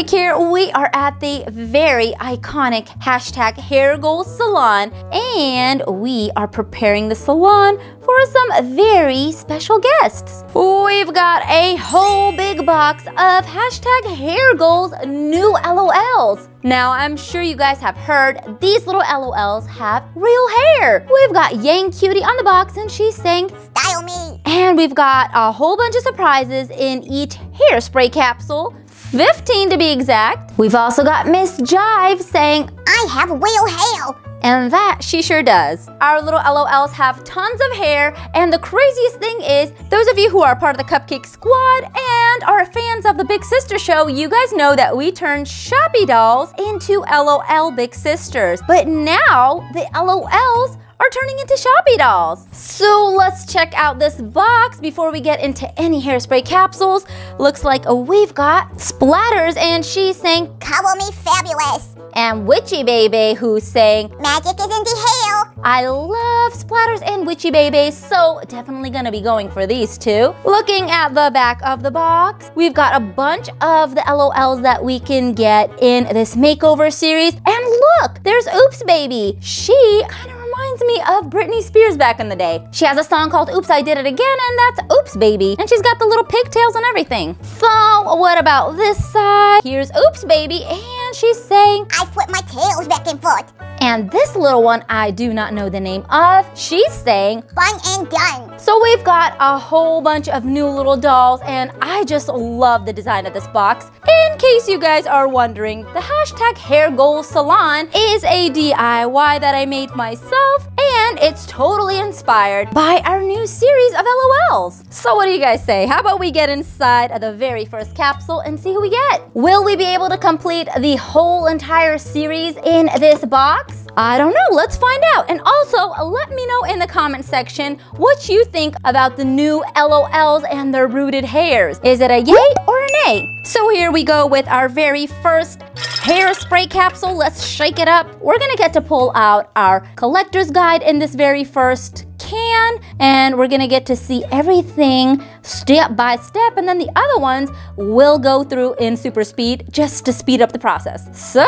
pick here, we are at the very iconic Hashtag Hair Goals salon, and we are preparing the salon for some very special guests. We've got a whole big box of Hashtag Hair Goals new LOLs. Now, I'm sure you guys have heard these little LOLs have real hair. We've got Yang Cutie on the box and she's saying, "Style me." And we've got a whole bunch of surprises in each hairspray capsule, 15 to be exact. We've also got Miss Jive saying, "I have real hair." And that she sure does. Our little LOLs have tons of hair, and the craziest thing is, those of you who are part of the Cupcake Squad and are fans of the Big Sister show, you guys know that we turned Shoppy dolls into LOL Big Sisters. But now, the LOLs are turning into Shoppy dolls. So let's check out this box before we get into any hairspray capsules. Looks like we've got Splatters, and she's saying, "Color me fabulous." And Witchy Baby, who's saying, "Magic is in the hair." I love Splatters and Witchy Baby, so definitely gonna be going for these two. Looking at the back of the box, we've got a bunch of the LOLs that we can get in this makeover series. And look, there's Oops Baby. She kind of reminds me of Britney Spears back in the day. She has a song called "Oops, I Did It Again," and that's Oops Baby. And she's got the little pigtails and everything. So what about this side? Here's Oops Baby, and she's saying, "I flip my tails back and forth." And this little one I do not know the name of. She's saying, "Fun and done." So we've got a whole bunch of new little dolls, and I just love the design of this box. In case you guys are wondering, the Hashtag Hair Goals salon is a DIY that I made myself, and it's totally inspired by our new series of LOLs. So what do you guys say? How about we get inside of the very first capsule and see who we get? Will we be able to complete the whole entire series in this box? I don't know, let's find out. And also, let me know in the comment section what you think about the new LOLs and their rooted hairs. Is it a yay or a nay? So here we go with our very first hairspray capsule. Let's shake it up. We're gonna get to pull out our collector's guide in this very first can, and we're gonna get to see everything step by step, and then the other ones will go through in super speed just to speed up the process. So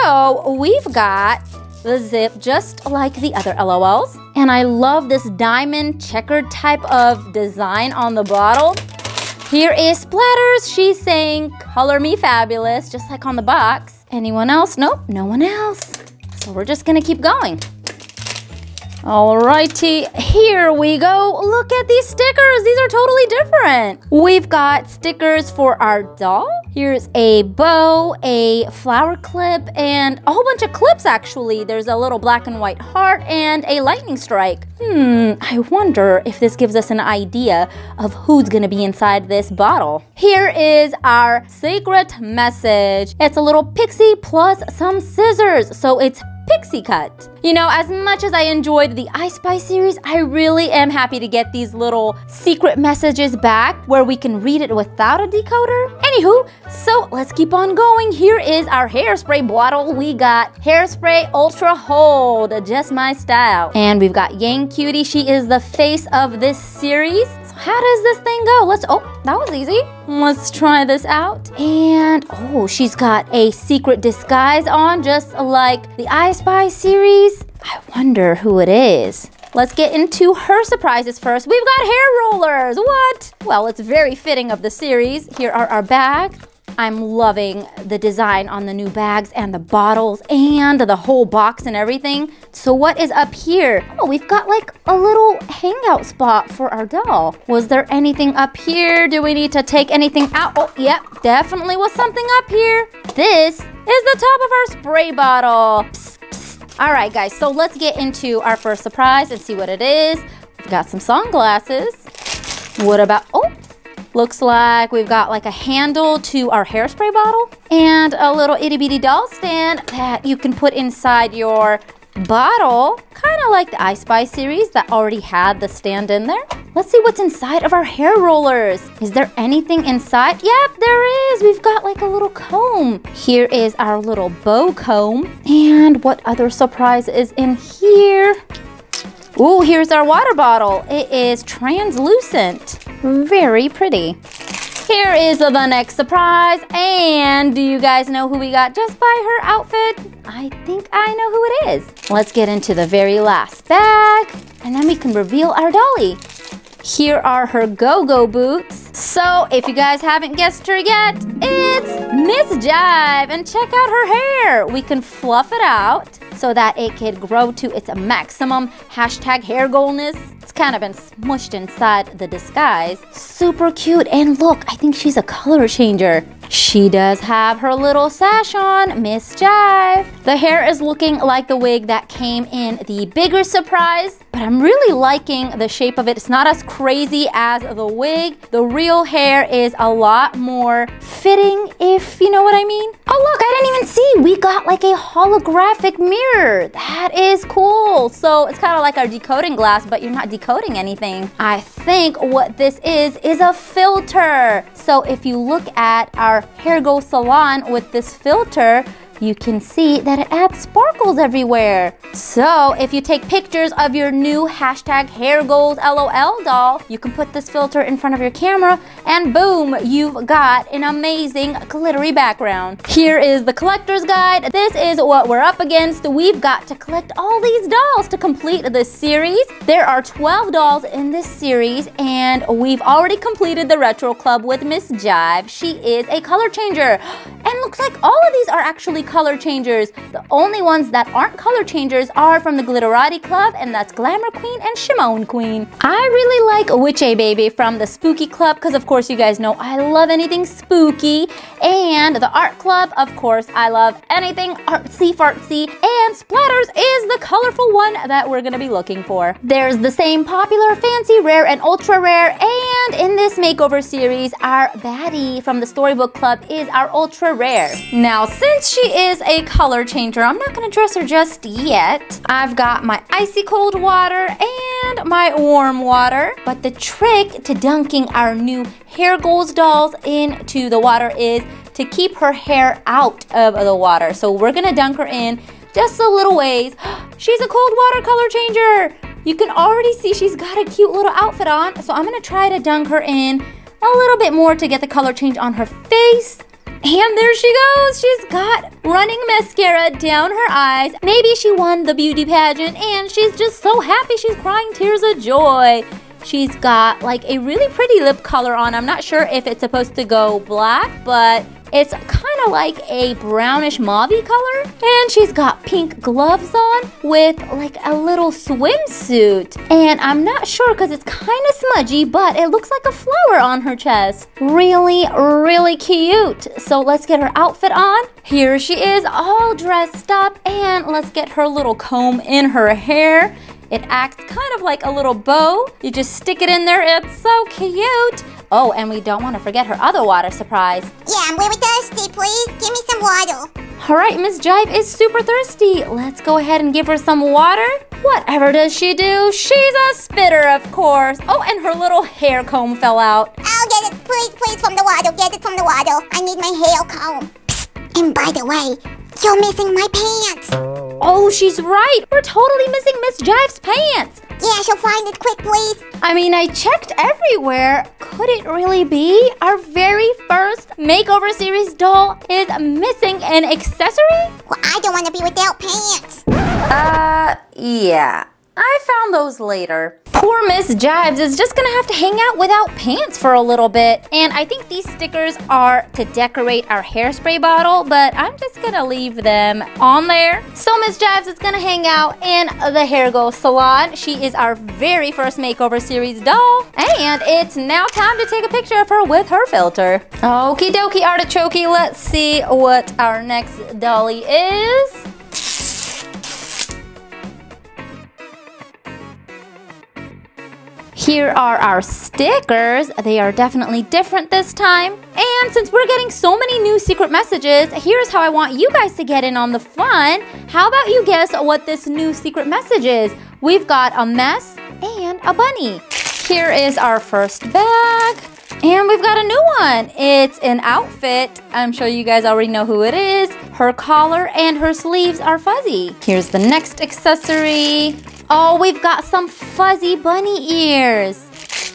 we've got the zip just like the other LOLs. And I love this diamond checkered type of design on the bottle. Here is Splatters. She's saying, "Color me fabulous," just like on the box. Anyone else? Nope, no one else. So we're just gonna keep going. Alrighty, here we go. Look at these stickers. These are totally different. We've got stickers for our doll. Here's a bow, a flower clip, and a whole bunch of clips actually. There's a little black and white heart and a lightning strike. I wonder if this gives us an idea of who's gonna be inside this bottle. Here is our secret message. It's a little pixie plus some scissors, so it's pixie cut. You know, as much as I enjoyed the I Spy series, I really am happy to get these little secret messages back where we can read it without a decoder. Anywho, so let's keep on going. Here is our hairspray bottle. We got Hairspray Ultra Hold, just my style. And we've got Yang Cutie. She is the face of this series. So how does this thing go? Let's, oh, that was easy. Let's try this out. And oh, she's got a secret disguise on, just like the I Spy series. I wonder who it is. Let's get into her surprises first. We've got hair rollers. What? Well, it's very fitting of the series. Here are our bags. I'm loving the design on the new bags and the bottles and the whole box and everything. So what is up here? Oh, we've got like a little hangout spot for our doll. Was there anything up here? Do we need to take anything out? Oh, yep, definitely was something up here. This is the top of our spray bottle. Psst. Alright guys, so let's get into our first surprise and see what it is. We've got some sunglasses. What about, oh, looks like we've got like a handle to our hairspray bottle and a little itty bitty doll stand that you can put inside your bottle. Kind of like the I Spy series that already had the stand in there. Let's see what's inside of our hair rollers. Is there anything inside? Yep, there is. We've got like a little comb. Here is our little bow comb. And what other surprise is in here? Ooh, here's our water bottle. It is translucent. Very pretty. Here is the next surprise, and do you guys know who we got just by her outfit? I think I know who it is. Let's get into the very last bag, and then we can reveal our dolly. Here are her go-go boots. So if you guys haven't guessed her yet, it's Miss Jive, and check out her hair. We can fluff it out so that it could grow to its maximum hashtag hair goalness. It's kind of been smushed inside the disguise. Super cute, and look, I think she's a color changer. She does have her little sash on, Miss Jive. The hair is looking like the wig that came in the bigger surprise, but I'm really liking the shape of it. It's not as crazy as the wig. The real hair is a lot more fitting, if you know what I mean. Oh look, I didn't even see. We got like a holographic mirror. That is cool. So it's kind of like our decoding glass, but you're not decoding anything. I think what this is a filter. So if you look at our Hair Go salon with this filter, you can see that it adds sparkles everywhere. So if you take pictures of your new hashtag hair goals LOL doll, you can put this filter in front of your camera and boom, you've got an amazing glittery background. Here is the collector's guide. This is what we're up against. We've got to collect all these dolls to complete this series. There are 12 dolls in this series, and we've already completed the retro club with Miss Jive. She is a color changer. And looks like all of these are actually color changers. The only ones that aren't color changers are from the Glitterati Club, and that's Glamour Queen and Shimmer Queen. I really like Witchy Baby from the Spooky Club, because of course you guys know I love anything spooky. And the Art Club, of course I love anything artsy fartsy. And Splatters is the colorful one that we're gonna be looking for. There's the same popular, fancy, rare, and ultra rare. And in this makeover series, our Baddie from the Storybook Club is our ultra rare. Now, since she is a color changer, I'm not gonna dress her just yet. I've got my icy cold water and my warm water. But the trick to dunking our new Hair Goals dolls into the water is to keep her hair out of the water. So we're gonna dunk her in just a little ways. She's a cold water color changer. You can already see she's got a cute little outfit on. So I'm gonna try to dunk her in a little bit more to get the color change on her face. And there she goes. She's got running mascara down her eyes. Maybe she won the beauty pageant and she's just so happy she's crying tears of joy. She's got like a really pretty lip color on. I'm not sure if it's supposed to go black, but it's kind of like a brownish mauve-y color. And she's got pink gloves on with like a little swimsuit. And I'm not sure because it's kind of smudgy, but it looks like a flower on her chest. Really, really cute. So let's get her outfit on. Here she is all dressed up, and let's get her little comb in her hair. It acts kind of like a little bow. You just stick it in there, it's so cute. Oh, and we don't want to forget her other water surprise. Yeah, I'm really thirsty, please. Give me some water. All right, Miss Jive is super thirsty. Let's go ahead and give her some water. Whatever does she do, she's a spitter, of course. Oh, and her little hair comb fell out. I'll get it, please, please, from the water. Get it from the water. I need my hair comb. Psst. And by the way, you're missing my pants. Oh, she's right. We're totally missing Miss Jive's pants. Yeah, she'll find it quick, please. I mean, I checked everywhere. Could it really be? Our very first makeover series doll is missing an accessory? Well, I don't want to be without pants. Yeah. I found those later. Poor Miss Jives is just gonna have to hang out without pants for a little bit. And I think these stickers are to decorate our hairspray bottle, but I'm just gonna leave them on there. So Miss Jives is gonna hang out in the Hair Go salon. She is our very first makeover series doll. And it's now time to take a picture of her with her filter. Okie dokie, artichoke, let's see what our next dolly is. Here are our stickers. They are definitely different this time. And since we're getting so many new secret messages, here's how I want you guys to get in on the fun. How about you guess what this new secret message is? We've got a mess and a bunny. Here is our first bag. And we've got a new one. It's an outfit. I'm sure you guys already know who it is. Her collar and her sleeves are fuzzy. Here's the next accessory. Oh, we've got some fuzzy bunny ears.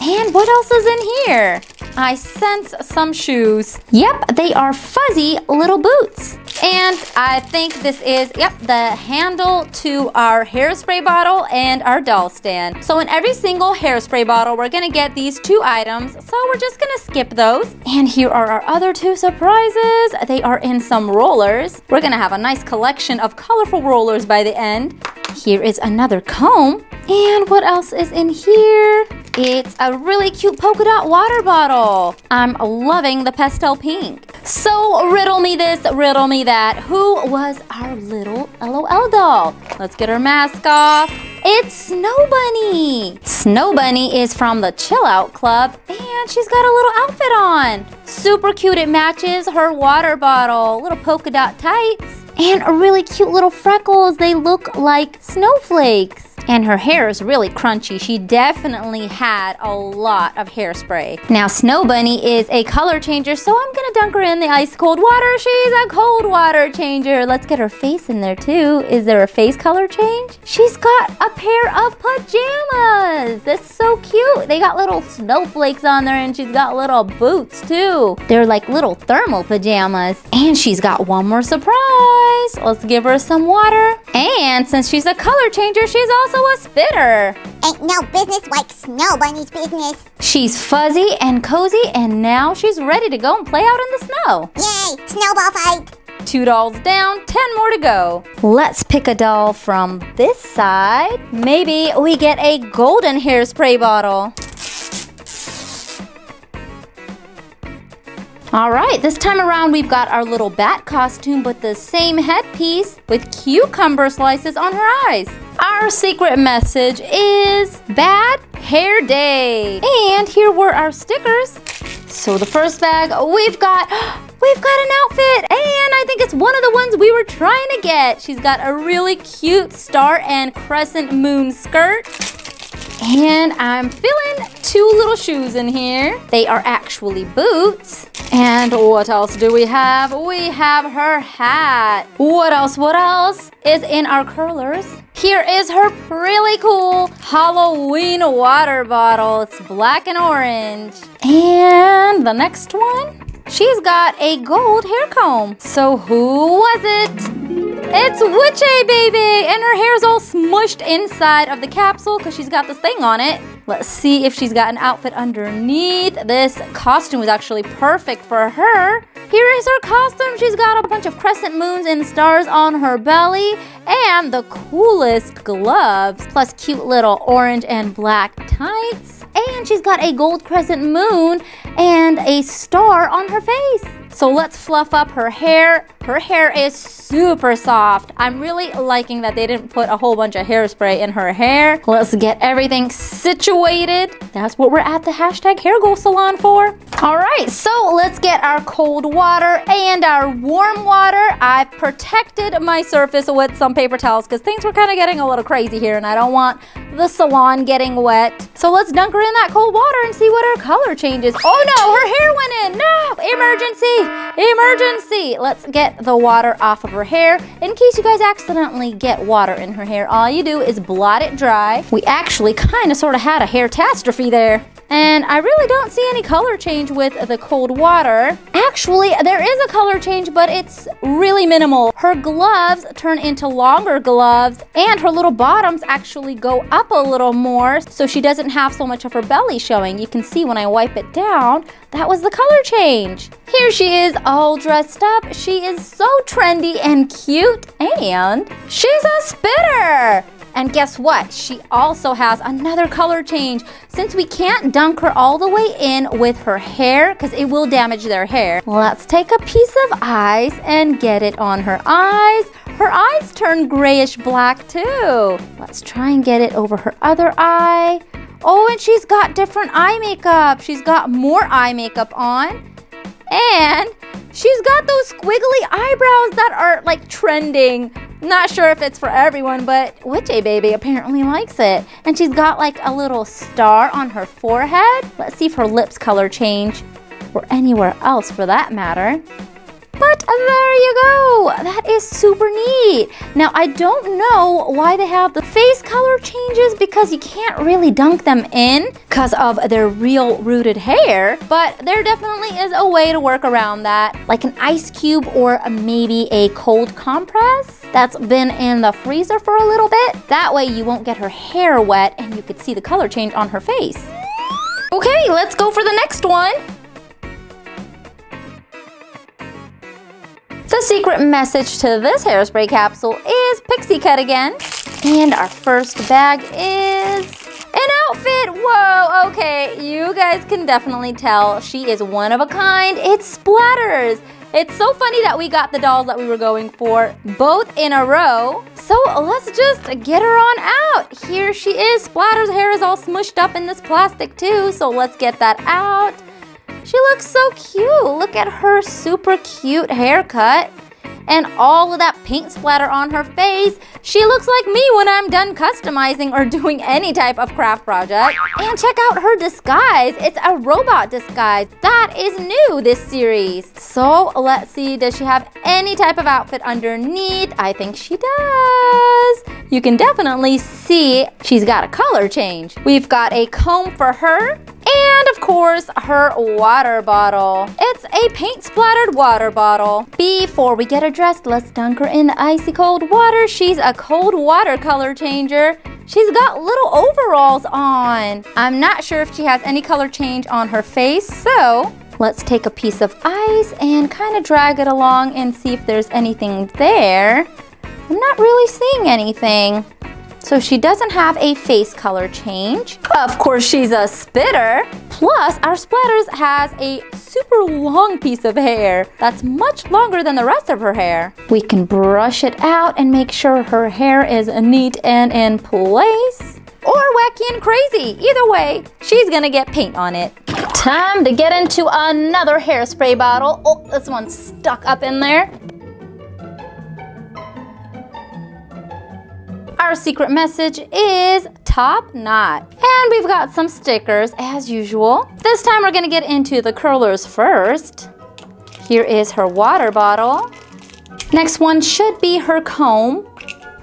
And what else is in here? I sense some shoes. Yep, they are fuzzy little boots. And I think this is, yep, the handle to our hairspray bottle and our doll stand. So in every single hairspray bottle, we're gonna get these two items. So we're just gonna skip those. And here are our other two surprises. They are in some rollers. We're gonna have a nice collection of colorful rollers by the end. Here is another comb. And what else is in here? It's a really cute polka dot water bottle. I'm loving the pastel pink. So riddle me this, riddle me that. Who was our little LOL doll? Let's get her mask off. It's Snow Bunny. Snow Bunny is from the Chill Out Club and she's got a little outfit on. Super cute, it matches her water bottle. Little polka dot tights and really cute little freckles. They look like snowflakes. And her hair is really crunchy. She definitely had a lot of hairspray. Now Snow Bunny is a color changer, so I'm gonna dunk her in the ice cold water. She's a cold water changer. Let's get her face in there too. Is there a face color change? She's got a pair of pajamas. That's so cute. They got little snowflakes on there and she's got little boots too. They're like little thermal pajamas. And she's got one more surprise. Let's give her some water. And since she's a color changer, she's also a spitter. Ain't no business like Snow Bunny's business. She's fuzzy and cozy and now she's ready to go and play out in the snow. Yay, snowball fight. 2 dolls down, 10 more to go. Let's pick a doll from this side. Maybe we get a golden hairspray bottle. All right, this time around we've got our little bat costume with the same headpiece with cucumber slices on her eyes. Our secret message is Bad Hair Day. And here were our stickers. So the first bag, we've got an outfit. And I think it's one of the ones we were trying to get. She's got a really cute star and crescent moon skirt. And I'm feeling two little shoes in here. They are actually boots. And what else do we have? We have her hat. What else is in our curlers? Here is her really cool Halloween water bottle. It's black and orange. And the next one, she's got a gold hair comb. So who was it? It's Witchy Baby, and her hair's all smushed inside of the capsule because she's got this thing on it. Let's see if she's got an outfit underneath. This costume is actually perfect for her. Here is her costume. She's got a bunch of crescent moons and stars on her belly and the coolest gloves, plus cute little orange and black tights. And she's got a gold crescent moon and a star on her face. So let's fluff up her hair. Her hair is super soft. I'm really liking that they didn't put a whole bunch of hairspray in her hair. Let's get everything situated. That's what we're at the Hashtag Hair Goal Salon for. All right, so let's get our cold water and our warm water. I've protected my surface with some paper towels because things were kind of getting a little crazy here and I don't want the salon getting wet. So let's dunk her in that cold water and see what her color changes. Oh no, her hair went in. No, emergency. Emergency! Let's get the water off of her hair. In case you guys accidentally get water in her hair, all you do is blot it dry. We actually kind of sort of had a hairtastrophe there. And I really don't see any color change with the cold water. Actually, there is a color change, but it's really minimal. Her gloves turn into longer gloves, and her little bottoms actually go up a little more, so she doesn't have so much of her belly showing. You can see when I wipe it down, that was the color change. Here she is all dressed up. She is so trendy and cute, and she's a spitter. And guess what? She also has another color change. Since we can't dunk her all the way in with her hair, because it will damage their hair, let's take a piece of ice and get it on her eyes. Her eyes turn grayish black too. Let's try and get it over her other eye. Oh, and she's got different eye makeup. She's got more eye makeup on. And she's got those squiggly eyebrows that are like trending. Not sure if it's for everyone, but Witchy Baby apparently likes it. And she's got like a little star on her forehead. Let's see if her lips color change, or anywhere else for that matter. But there you go! That is super neat! Now, I don't know why they have the face color changes because you can't really dunk them in because of their real rooted hair, but there definitely is a way to work around that, like an ice cube or maybe a cold compress that's been in the freezer for a little bit. That way you won't get her hair wet and you could see the color change on her face. Okay, let's go for the next one. The secret message to this hairspray capsule is Pixie Cut again. And our first bag is an outfit. Whoa, okay, you guys can definitely tell she is one of a kind. It's Splatters. It's so funny that we got the dolls that we were going for both in a row. So let's just get her on out. Here she is. Splatters' hair is all smushed up in this plastic too, so let's get that out. She looks so cute. Look at her super cute haircut and all of that paint splatter on her face. She looks like me when I'm done customizing or doing any type of craft project. And check out her disguise. It's a robot disguise. That is new this series. So let's see, does she have any type of outfit underneath? I think she does. You can definitely see she's got a color change. We've got a comb for her. And of course, her water bottle. It's a paint splattered water bottle. Before we get her dressed, let's dunk her in the icy cold water. She's a cold water color changer. She's got little overalls on. I'm not sure if she has any color change on her face, so let's take a piece of ice and kind of drag it along and see if there's anything there. I'm not really seeing anything. So she doesn't have a face color change. Of course, she's a spitter. Plus, our Splatters has a super long piece of hair that's much longer than the rest of her hair. We can brush it out and make sure her hair is neat and in place. Or wacky and crazy. Either way, she's gonna get paint on it. Time to get into another hairspray bottle. Oh, this one's stuck up in there. Our secret message is top knot. And we've got some stickers as usual. This time we're gonna get into the curlers first. Here is her water bottle. Next one should be her comb.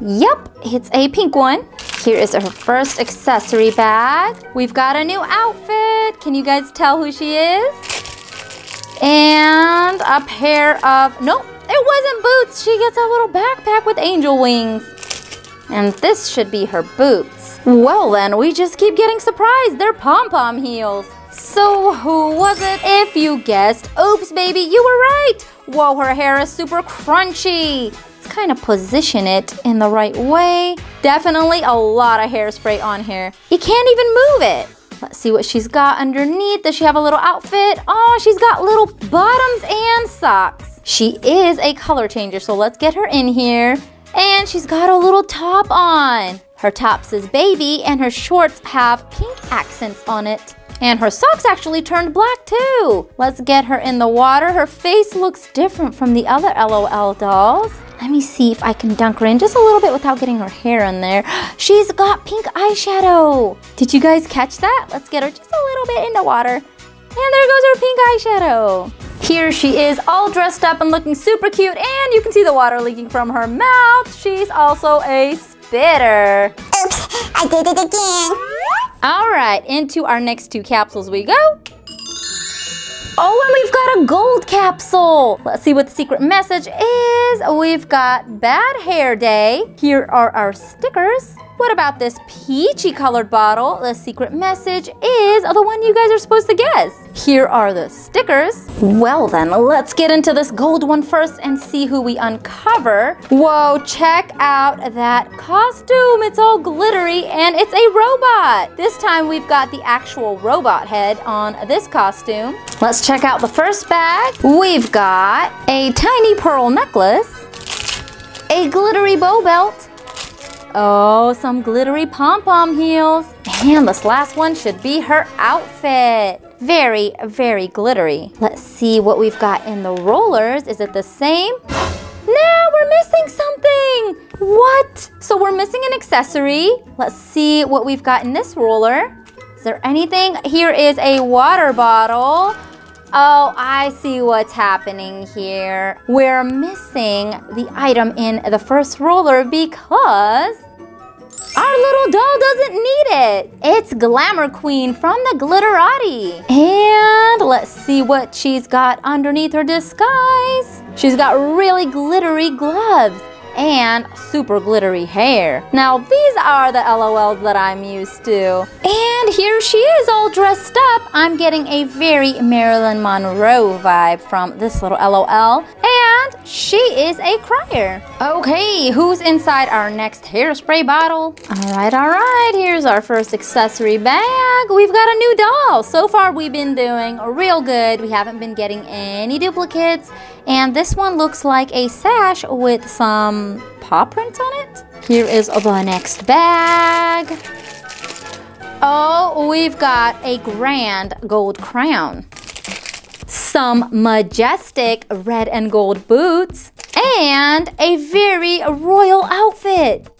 Yep, it's a pink one. Here is her first accessory bag. We've got a new outfit. Can you guys tell who she is? And a pair of, nope, it wasn't boots. She gets a little backpack with angel wings. And this should be her boots. Well then, we just keep getting surprised. They're pom-pom heels. So who was it? If you guessed Oops Baby, you were right. Whoa, her hair is super crunchy. Let's kind of position it in the right way. Definitely a lot of hairspray on here. You can't even move it. Let's see what she's got underneath. Does she have a little outfit? Oh, she's got little bottoms and socks. She is a color changer, so let's get her in here. And she's got a little top on. Her top says baby and her shorts have pink accents on it. And her socks actually turned black too. Let's get her in the water. Her face looks different from the other LOL dolls. Let me see if I can dunk her in just a little bit without getting her hair in there. She's got pink eyeshadow. Did you guys catch that? Let's get her just a little bit in the water. And there goes her pink eyeshadow. Here she is all dressed up and looking super cute, and you can see the water leaking from her mouth. She's also a spitter. Oops, I did it again. All right, into our next two capsules we go. Oh, and we've got a gold capsule. Let's see what the secret message is. We've got Bad Hair Day. Here are our stickers. What about this peachy colored bottle? The secret message is the one you guys are supposed to guess. Here are the stickers. Well then, let's get into this gold one first and see who we uncover. Whoa, check out that costume. It's all glittery and it's a robot. This time we've got the actual robot head on this costume. Let's check out the first bag. We've got a tiny pearl necklace, a glittery bow belt, oh, some glittery pom-pom heels. And this last one should be her outfit. Very, very glittery. Let's see what we've got in the rollers. Is it the same? No, we're missing something. What? So we're missing an accessory. Let's see what we've got in this roller. Is there anything? Here is a water bottle. Oh, I see what's happening here. We're missing the item in the first roller because our little doll doesn't need it. It's Glamour Queen from the Glitterati. And let's see what she's got underneath her disguise. She's got really glittery gloves and super glittery hair. Now these are the LOLs that I'm used to. And here she is all dressed up. I'm getting a very Marilyn Monroe vibe from this little LOL. And she is a crier. Okay, who's inside our next hairspray bottle? All right, here's our first accessory bag. We've got a new doll. So far we've been doing real good. We haven't been getting any duplicates. And this one looks like a sash with some paw prints on it. Here is the next bag. Oh, we've got a grand gold crown, some majestic red and gold boots, and a very royal outfit.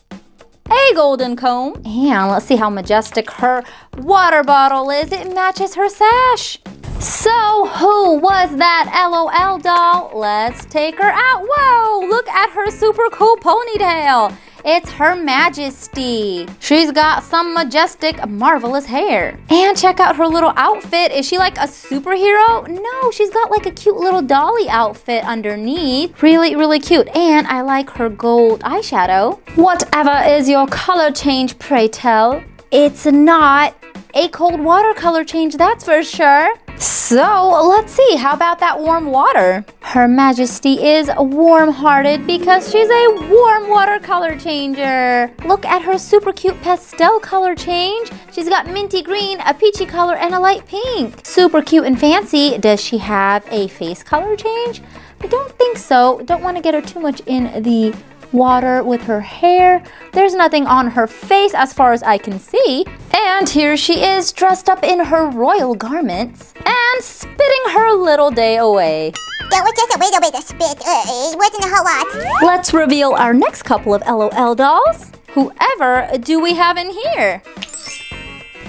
A golden comb. And let's see how majestic her water bottle is. It matches her sash. So, who was that LOL doll? Let's take her out. Whoa, look at her super cool ponytail. It's Her Majesty. She's got some majestic, marvelous hair. And check out her little outfit. Is she like a superhero? No, she's got like a cute little dolly outfit underneath. Really, really cute. And I like her gold eyeshadow. Whatever is your color change, pray tell? It's not a cold water color change, that's for sure. So let's see, how about that warm water? Her Majesty is warm-hearted because she's a warm water color changer. Look at her super cute pastel color change. She's got minty green, a peachy color, and a light pink. Super cute and fancy. Does she have a face color change? I don't think so. Don't want to get her too much in the water with her hair. There's nothing on her face as far as I can see. And here she is dressed up in her royal garments and spitting her little day away. That was just a little bit of spit. It wasn't a whole lot. Let's reveal our next couple of LOL dolls. Whoever do we have in here?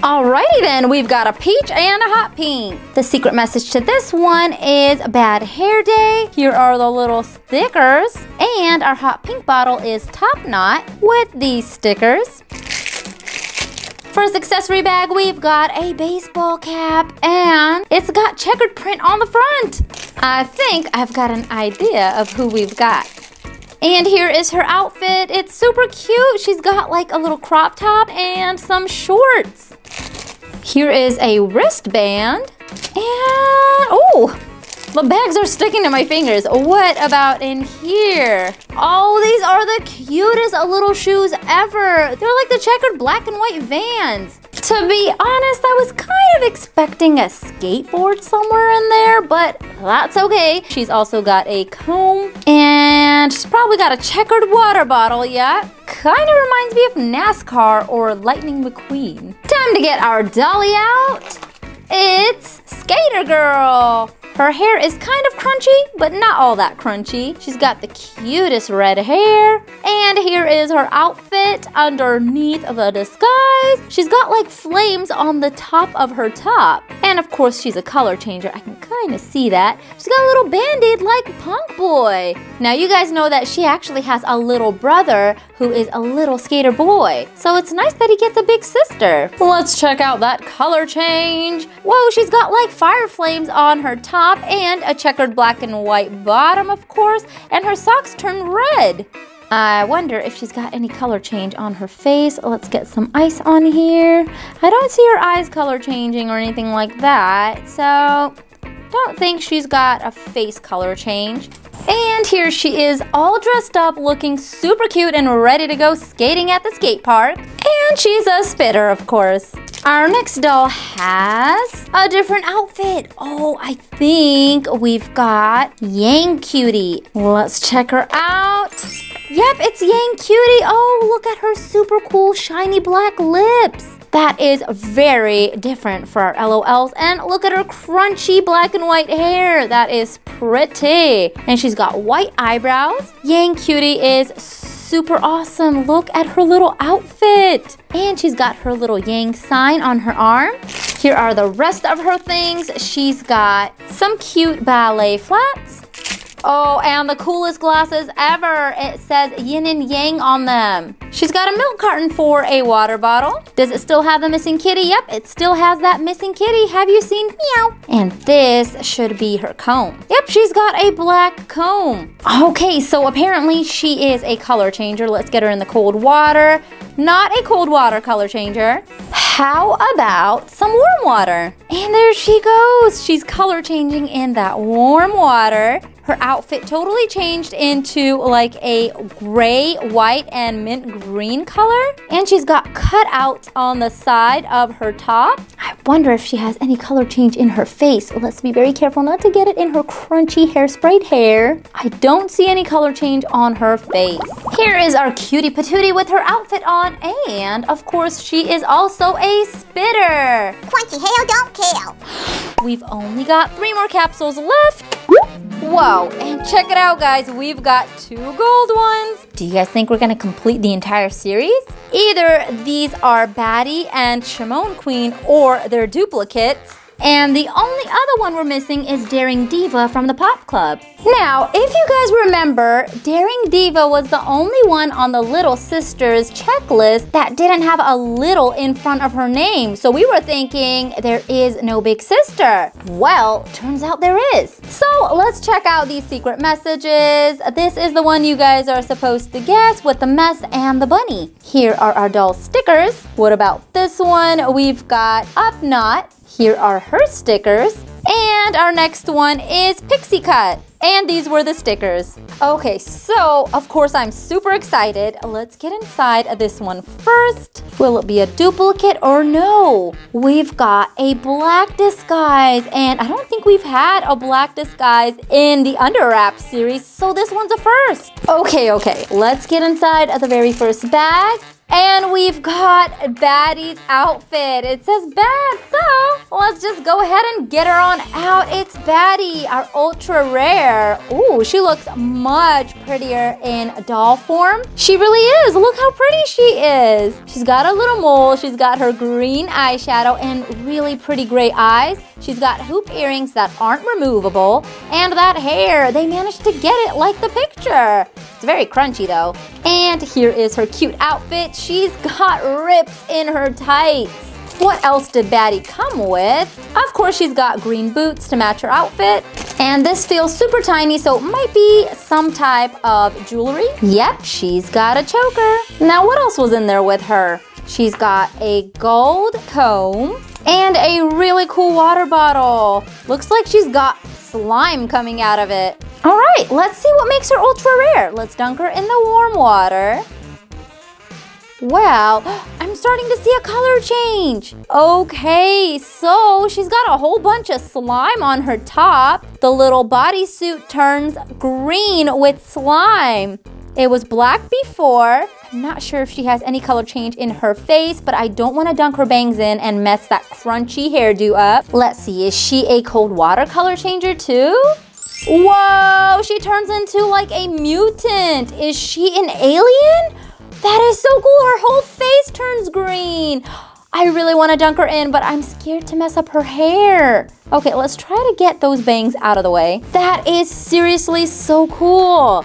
Alrighty then, we've got a peach and a hot pink. The secret message to this one is Bad Hair Day. Here are the little stickers. And our hot pink bottle is Top Knot with these stickers. First accessory bag, we've got a baseball cap and it's got checkered print on the front. I think I've got an idea of who we've got. And here is her outfit. It's super cute. She's got like a little crop top and some shorts. Here is a wristband. And oh, the bags are sticking to my fingers. What about in here? Oh, these are the cutest little shoes ever. They're like the checkered black and white Vans. To be honest, I was kind of expecting a skateboard somewhere in there, but that's okay. She's also got a comb and she's probably got a checkered water bottle, yeah? Kind of reminds me of NASCAR or Lightning McQueen. Time to get our dolly out. It's Skater Girl. Her hair is kind of crunchy, but not all that crunchy. She's got the cutest red hair. And here is her outfit underneath the disguise. She's got like flames on the top of her top. And of course, she's a color changer. I can kind of see that. She's got a little band-aid like Punk Boy. Now you guys know that she actually has a little brother who is a little skater boy. So it's nice that he gets a big sister. Let's check out that color change. Whoa, she's got like fire flames on her top and a checkered black and white bottom, of course, and her socks turn red. I wonder if she's got any color change on her face. Let's get some ice on here. I don't see her eyes color changing or anything like that, so don't think she's got a face color change. And here she is all dressed up looking super cute and ready to go skating at the skate park. And she's a spitter, of course. Our next doll has a different outfit. Oh, I think we've got Yang Cutie. Let's check her out. Yep, it's Yang Cutie. Oh, look at her super cool shiny black lips. That is very different for our LOLs. And look at her crunchy black and white hair. That is pretty. And she's got white eyebrows. Yang Cutie is so super awesome. Look at her little outfit. And she's got her little yang sign on her arm. Here are the rest of her things. She's got some cute ballet flats. Oh, and the coolest glasses ever. It says yin and yang on them. She's got a milk carton for a water bottle. Does it still have the missing kitty? Yep, it still has that missing kitty. Have you seen meow? And this should be her comb. Yep, she's got a black comb. Okay, so apparently she is a color changer. Let's get her in the cold water. Not a cold water color changer. How about some warm water? And there she goes. She's color changing in that warm water. Her outfit totally changed into like a gray, white, and mint green color. And she's got cutouts on the side of her top. I wonder if she has any color change in her face. Let's be very careful not to get it in her crunchy hairsprayed hair. I don't see any color change on her face. Here is our cutie patootie with her outfit on. And of course, she is also a spitter. Crunchy hair don't kill. We've only got 3 more capsules left. Whoa, and check it out guys, we've got 2 gold ones. Do you guys think we're gonna complete the entire series? Either these are Baddie and Shimmer Queen or they're duplicates. And the only other one we're missing is Daring Diva from the Pop Club. Now, if you guys remember, Daring Diva was the only one on the Little Sisters checklist that didn't have a little in front of her name. So we were thinking there is no big sister. Well, turns out there is. So let's check out these secret messages. This is the one you guys are supposed to guess with the mess and the bunny. Here are our doll stickers. What about this one? We've got Up Knot. Here are her stickers. And our next one is Pixie Cut. And these were the stickers. Okay, so of course I'm super excited. Let's get inside this one first. Will it be a duplicate or no? We've got a black disguise. And I don't think we've had a black disguise in the Underwrap series. So this one's a first. Okay. Let's get inside the very first bag. And we've got Baddie's outfit. It says bad, so let's just go ahead and get her on out. It's Baddie, our ultra rare. Ooh, she looks much prettier in doll form. She really is. Look how pretty she is. She's got a little mole. She's got her green eyeshadow and really pretty gray eyes. She's got hoop earrings that aren't removable. And that hair, they managed to get it like the picture. It's very crunchy though. And here is her cute outfit. She's got rips in her tights. What else did Baddie come with? Of course, she's got green boots to match her outfit. And this feels super tiny, so it might be some type of jewelry. Yep, she's got a choker. Now, what else was in there with her? She's got a gold comb and a really cool water bottle. Looks like she's got slime coming out of it. All right, let's see what makes her ultra rare. Let's dunk her in the warm water. Well, I'm starting to see a color change. Okay, so she's got a whole bunch of slime on her top. The little bodysuit turns green with slime. It was black before. I'm not sure if she has any color change in her face, but I don't want to dunk her bangs in and mess that crunchy hairdo up. Let's see, is she a cold water color changer too? Whoa, she turns into like a mutant. Is she an alien? That is so cool, her whole face turns green. I really want to dunk her in, but I'm scared to mess up her hair. Okay, let's try to get those bangs out of the way. That is seriously so cool.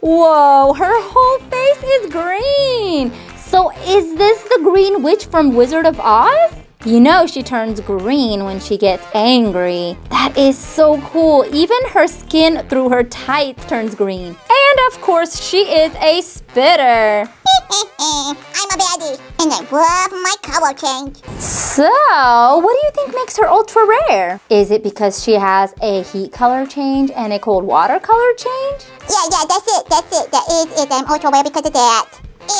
Whoa, her whole face is green. So is this the Green Witch from Wizard of Oz? You know she turns green when she gets angry. That is so cool. Even her skin through her tights turns green. And of course, she is a spitter. I'm a baddie, and I love my color change. So, what do you think makes her ultra rare? Is it because she has a heat color change and a cold water color change? Yeah, that's it. That is it. I'm ultra rare because of that.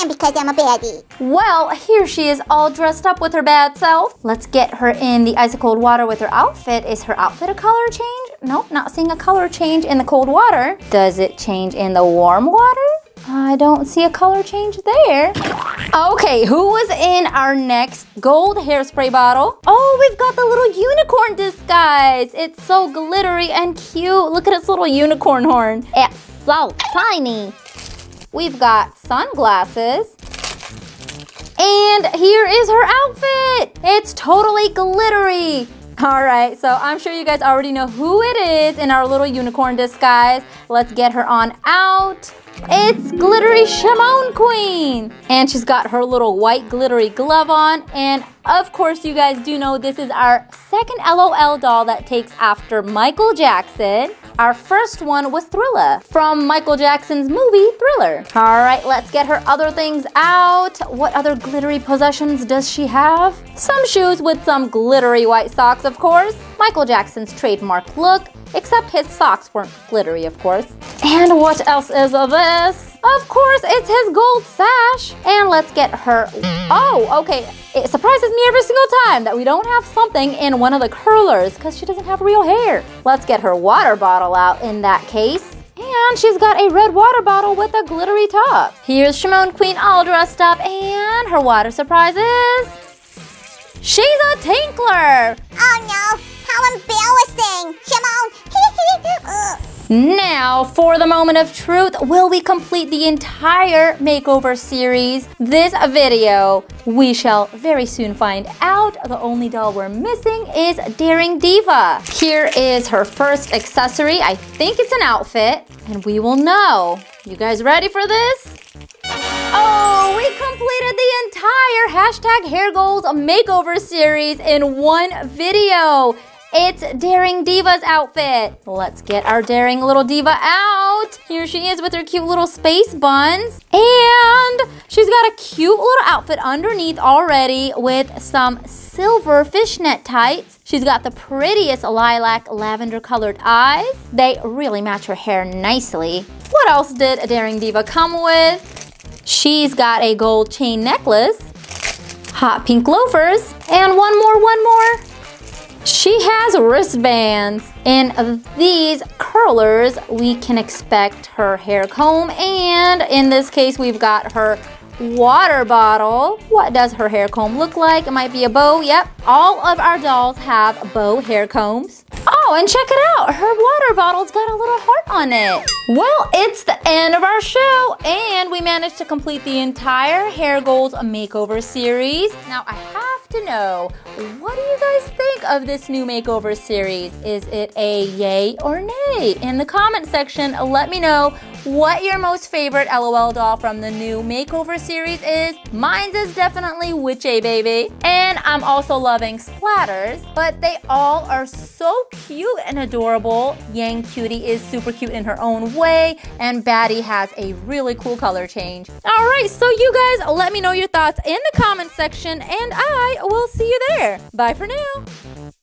And because I'm a baddie. Well, here she is all dressed up with her bad self. Let's get her in the ice cold water with her outfit. Is her outfit a color change? Nope, not seeing a color change in the cold water. Does it change in the warm water? I don't see a color change there. Okay, who was in our next gold hairspray bottle? Oh, we've got the little unicorn disguise. It's so glittery and cute. Look at its little unicorn horn. It's so tiny. We've got sunglasses. And here is her outfit. It's totally glittery. All right, so I'm sure you guys already know who it is in our little unicorn disguise. Let's get her on out. It's glittery Shimmer Queen. And she's got her little white glittery glove on. And of course, you guys do know this is our second LOL doll that takes after Michael Jackson. Our first one was Thriller from Michael Jackson's movie Thriller. All right, let's get her other things out. What other glittery possessions does she have? Some shoes with some glittery white socks, of course. Michael Jackson's trademark look, except his socks weren't glittery, of course. And what else is this? Of course, it's his gold sash. And let's get her, oh, okay. It surprises me every single time that we don't have something in one of the curlers because she doesn't have real hair. Let's get her water bottle out in that case. And she's got a red water bottle with a glittery top. Here's Shimmer Queen all dressed up and her water surprise is, she's a tinkler. Oh no, how embarrassing, Shimmer. Now, for the moment of truth, will we complete the entire makeover series? This video, we shall very soon find out. The only doll we're missing is Daring Diva. Here is her first accessory. I think it's an outfit, and we will know. You guys ready for this? Oh, we completed the entire Hashtag Hair Goals makeover series in one video. It's Daring Diva's outfit. Let's get our daring little diva out. Here she is with her cute little space buns. And she's got a cute little outfit underneath already with some silver fishnet tights. She's got the prettiest lilac lavender colored eyes. They really match her hair nicely. What else did a Daring Diva come with? She's got a gold chain necklace, hot pink loafers, and one more. She has wristbands. In these curlers, we can expect her hair comb, and in this case, we've got her water bottle. What does her hair comb look like? It might be a bow, yep. All of our dolls have bow hair combs. Oh, and check it out, her water bottle's got a little heart on it. Well, it's the end of our show, and we managed to complete the entire Hair Goals makeover series. Now, I have to know, what do you guys think of this new makeover series? Is it a yay or nay? In the comment section, let me know what your most favorite LOL doll from the new makeover series is. Mine's is definitely Witchy Baby, and I'm also loving Splatters, but they all are so cute and adorable. Yang Cutie is super cute in her own way, and Baddie has a really cool color change. All right, so you guys, let me know your thoughts in the comment section, and I will see you there. Bye for now.